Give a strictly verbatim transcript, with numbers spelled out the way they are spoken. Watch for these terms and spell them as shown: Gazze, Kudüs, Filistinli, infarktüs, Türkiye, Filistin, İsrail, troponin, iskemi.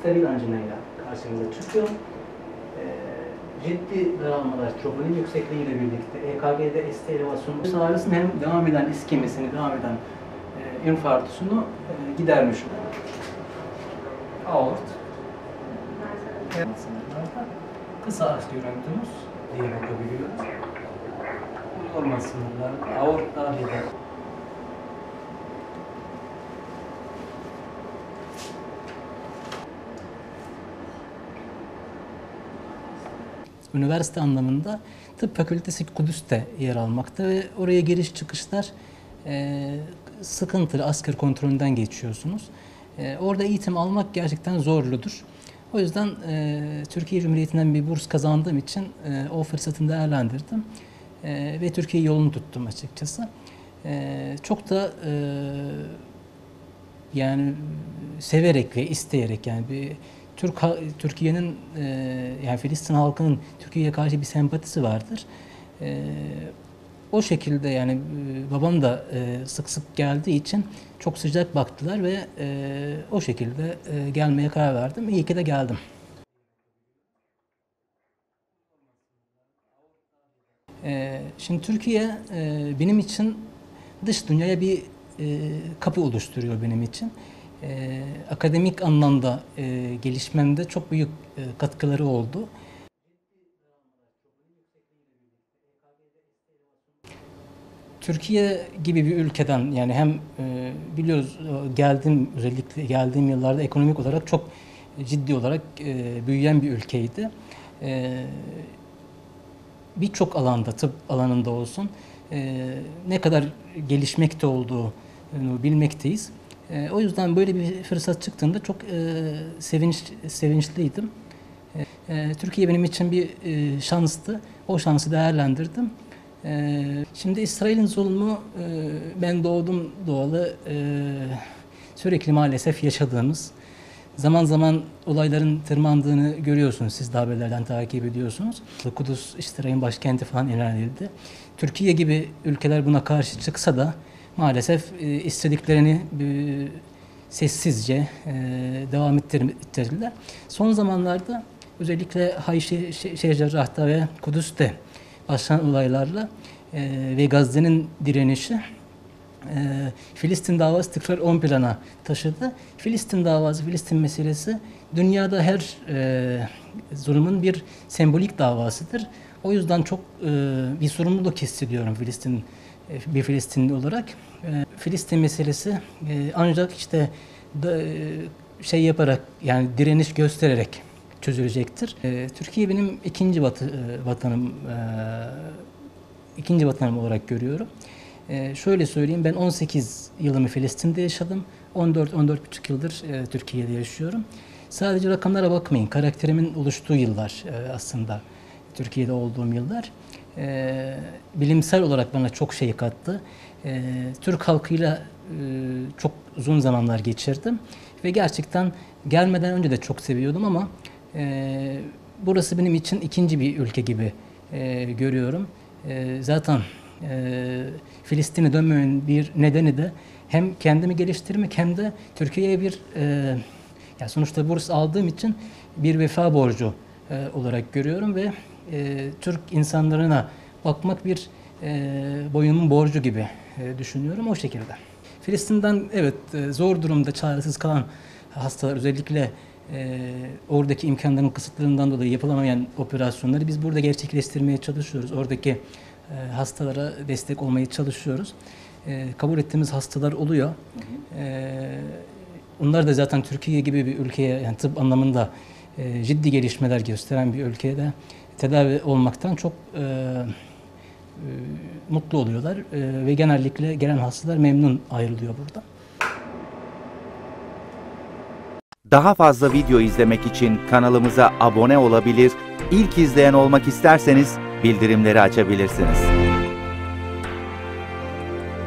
stabil anjinayla karşımıza çıkıyor. E, ciddi daralmalar, troponin yüksekliğiyle birlikte E K G'de S T elevasyonu ağrısının hem devam eden iskemesini, devam eden e, infarktüsünü e, gidermiş. Aort. Evet. Kısa ağız görüntümüz diye bakabiliyoruz. Normal sınırlar, aort dahil eder. Üniversite anlamında Tıp Fakültesi Kudüs'te yer almakta ve oraya giriş çıkışlar e, sıkıntılı, asker kontrolünden geçiyorsunuz. E, orada eğitim almak gerçekten zorludur. O yüzden e, Türkiye Cumhuriyeti'nden bir burs kazandığım için e, o fırsatını değerlendirdim e, ve Türkiye yolunu tuttum açıkçası. E, çok da e, yani severek ve isteyerek, yani bir Türk Türkiye'nin e, yani Filistin halkının Türkiye'ye karşı bir sempatisi vardır. E, o şekilde yani e, babam da e, sık sık geldiği için çok sıcak baktılar ve e, o şekilde e, gelmeye karar verdim. İyi ki de geldim. E, şimdi Türkiye e, benim için dış dünyaya bir e, kapı oluşturuyor benim için. Ee, akademik anlamda e, gelişmemde çok büyük e, katkıları oldu. Türkiye gibi bir ülkeden, yani hem e, biliyoruz geldiğim özellikle geldiğim yıllarda ekonomik olarak çok ciddi olarak e, büyüyen bir ülkeydi. E, Birçok alanda, tıp alanında olsun, e, ne kadar gelişmekte olduğunu bilmekteyiz. O yüzden böyle bir fırsat çıktığında çok e, sevinç sevinçliydim. E, Türkiye benim için bir e, şanstı. O şansı değerlendirdim. E, şimdi İsrail'in zulmü, e, ben doğdum doğalı e, sürekli maalesef yaşadığımız, zaman zaman olayların tırmandığını görüyorsunuz. Siz de haberlerden takip ediyorsunuz. Kudüs, İsrail'in başkenti falan ilan edildi. Türkiye gibi ülkeler buna karşı çıksa da maalesef e, istediklerini e, sessizce e, devam ettirdiler. Son zamanlarda özellikle Hayşe, Cerrah'ta ve Kudüs'te başlanan olaylarla e, ve Gazze'nin direnişi e, Filistin davası tekrar ön plana taşıdı. Filistin davası, Filistin meselesi dünyada her e, zulmün bir sembolik davasıdır. O yüzden çok e, bir sorumluluk hissediyorum Filistin bir Filistinli olarak. E, Filistin meselesi e, ancak işte da, e, şey yaparak, yani direniş göstererek çözülecektir. E, Türkiye benim ikinci vat vatanım e, ikinci vatanım olarak görüyorum. E, şöyle söyleyeyim, ben on sekiz yılımı Filistin'de yaşadım. on dört on dört buçuk yıldır e, Türkiye'de yaşıyorum. Sadece rakamlara bakmayın. Karakterimin oluştuğu yıllar e, aslında Türkiye'de olduğum yıllar. E, bilimsel olarak bana çok şey kattı. E, Türk halkıyla e, çok uzun zamanlar geçirdim ve gerçekten gelmeden önce de çok seviyordum ama e, burası benim için ikinci bir ülke gibi e, görüyorum. E, zaten e, Filistin'e dönmemin bir nedeni de hem kendimi geliştirmek hem de Türkiye'ye bir e, ya sonuçta burs aldığım için bir vefa borcu e, olarak görüyorum ve E, Türk insanlarına bakmak bir e, boynumun borcu gibi e, düşünüyorum o şekilde. Filistin'den evet e, zor durumda çaresiz kalan hastalar, özellikle e, oradaki imkanların kısıtlarından dolayı yapılamayan operasyonları biz burada gerçekleştirmeye çalışıyoruz. Oradaki e, hastalara destek olmaya çalışıyoruz. E, kabul ettiğimiz hastalar oluyor. E, onlar da zaten Türkiye gibi bir ülkeye, yani tıp anlamında e, ciddi gelişmeler gösteren bir ülkede tedavi olmaktan çok e, e, mutlu oluyorlar e, ve genellikle gelen hastalar memnun ayrılıyor burada. Daha fazla video izlemek için kanalımıza abone olabilir, ilk izleyen olmak isterseniz bildirimleri açabilirsiniz.